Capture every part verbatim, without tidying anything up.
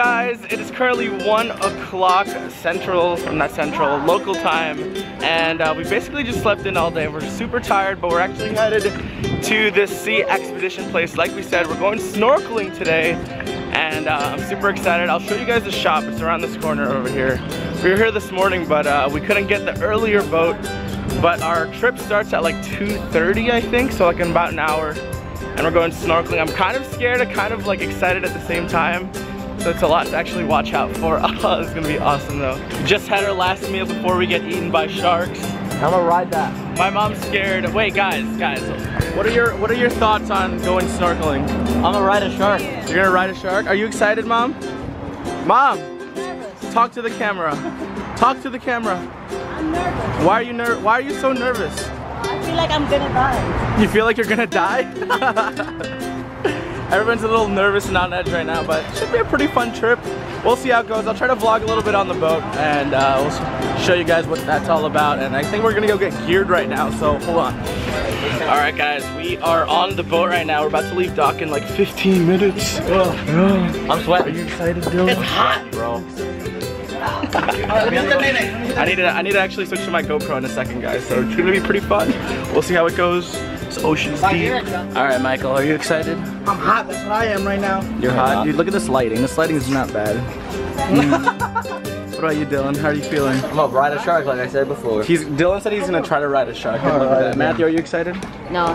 guys, it is currently one o'clock central, not central, local time, and uh, we basically just slept in all day. We're super tired, but we're actually headed to this Sea Expedition place. Like we said, we're going snorkeling today, and uh, I'm super excited. I'll show you guys the shop. It's around this corner over here. We were here this morning, but uh, we couldn't get the earlier boat, but our trip starts at like two thirty, I think, so like in about an hour. And we're going snorkeling. I'm kind of scared and kind of like excited at the same time. So it's a lot to actually watch out for. Oh, it's gonna be awesome though. Just had our last meal before we get eaten by sharks. I'm gonna ride that. My mom's scared. Wait, guys, guys. What are your What are your thoughts on going snorkeling? I'm gonna ride a shark. You're gonna ride a shark? Are you excited, Mom? Mom, I'm nervous. Talk to the camera. Talk to the camera. I'm nervous. Why are you ner Why are you so nervous? I feel like I'm gonna die. You feel like you're gonna die? Everyone's a little nervous and on edge right now, but it should be a pretty fun trip. We'll see how it goes. I'll try to vlog a little bit on the boat, and uh, we'll show you guys what that's all about. And I think we're gonna go get geared right now, so hold on. All right, guys, we are on the boat right now. We're about to leave dock in like fifteen minutes. Oh, I'm sweating. Are you excited, Dylan? It's hot, bro. I need to I need to actually switch to my GoPro in a second, guys, so it's gonna be pretty fun. We'll see how it goes. It's ocean's deep. Alright, Michael, are you excited? I'm hot, that's what I am right now. You're hot? Dude, look at this lighting. This lighting is not bad. Mm. What about you, Dylan? How are you feeling? I'm gonna ride a shark like I said before. He's Dylan said he's gonna try to ride a shark. Right, look at that. Matthew, are you excited? No.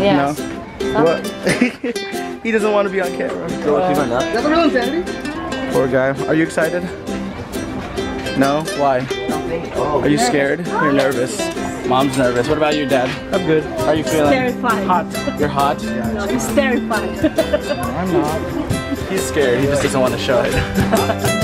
Yes. No? What? He doesn't want to be on camera. Uh, that's a real insanity. Poor guy. Are you excited? No? Why? Oh. Are you scared? You're nervous. Mom's nervous. What about you, Dad? I'm good. How are you feeling? Terrified. Hot. You're hot? No, he's terrified. I'm not. He's scared. He just doesn't want to show it.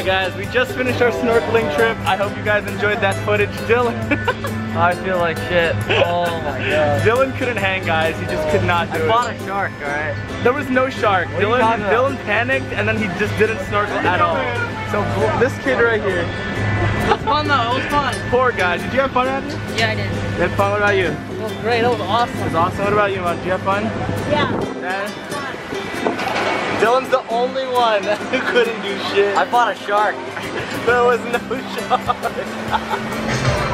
Alright guys, we just finished our snorkeling trip. I hope you guys enjoyed that footage. Dylan. I feel like shit. Oh my god. Dylan couldn't hang, guys. He just could not do it. I bought a shark, alright? There was no shark. Dylan, Dylan panicked and then he just didn't snorkel at all. So cool. This kid right here. It was fun though, it was fun. Poor guy. Did you have fun at it? Yeah, I did. You had fun? What about you? It was great, it was awesome. It was awesome. What about you, man? Did you have fun? Yeah. Dad? Dylan's the only one who couldn't do shit. I bought a shark. There was no shark.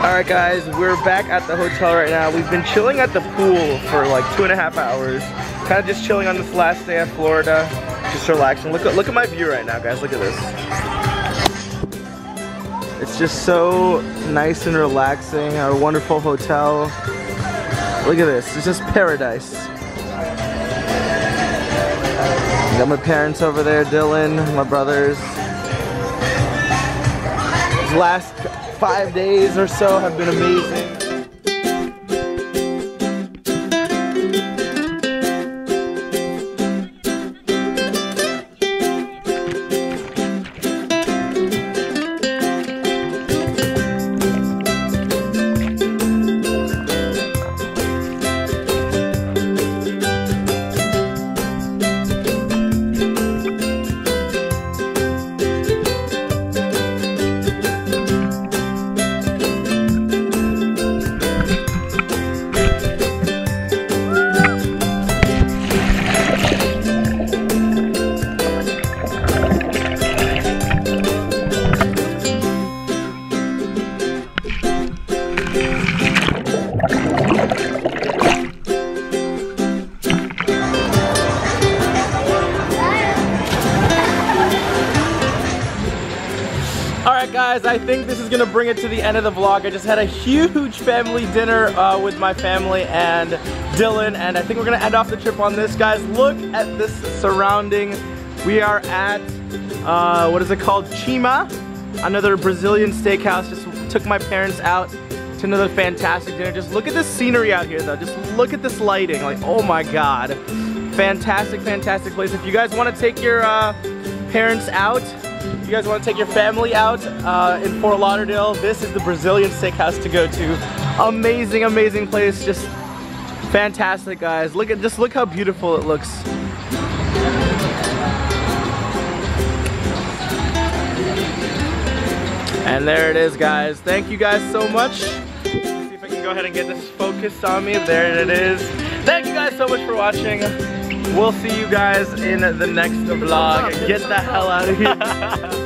Alright guys, we're back at the hotel right now. We've been chilling at the pool for like two and a half hours. Kind of just chilling on this last day of Florida. Just relaxing. Look, look at my view right now, guys. Look at this. It's just so nice and relaxing. Our wonderful hotel. Look at this. It's just paradise. Got my parents over there, Dylan, my brothers. These last five days or so have been amazing. Guys, I think this is gonna bring it to the end of the vlog. I just had a huge family dinner uh, with my family and Dylan, and I think we're gonna end off the trip on this, guys. Look at this surrounding. We are at, uh, what is it called? Chima, another Brazilian steakhouse. Just took my parents out to another fantastic dinner. Just look at this scenery out here, though. Just look at this lighting. Like, oh my god. Fantastic, fantastic place. If you guys wanna take your uh, parents out, if you guys want to take your family out uh, in Fort Lauderdale, this is the Brazilian steakhouse to go to. Amazing, amazing place, just fantastic, guys. Look at just look how beautiful it looks. And there it is, guys. Thank you guys so much. Let's see if I can go ahead and get this focused on me. There it is. Thank you guys so much for watching. We'll see you guys in the next vlog. Get the hell out of here.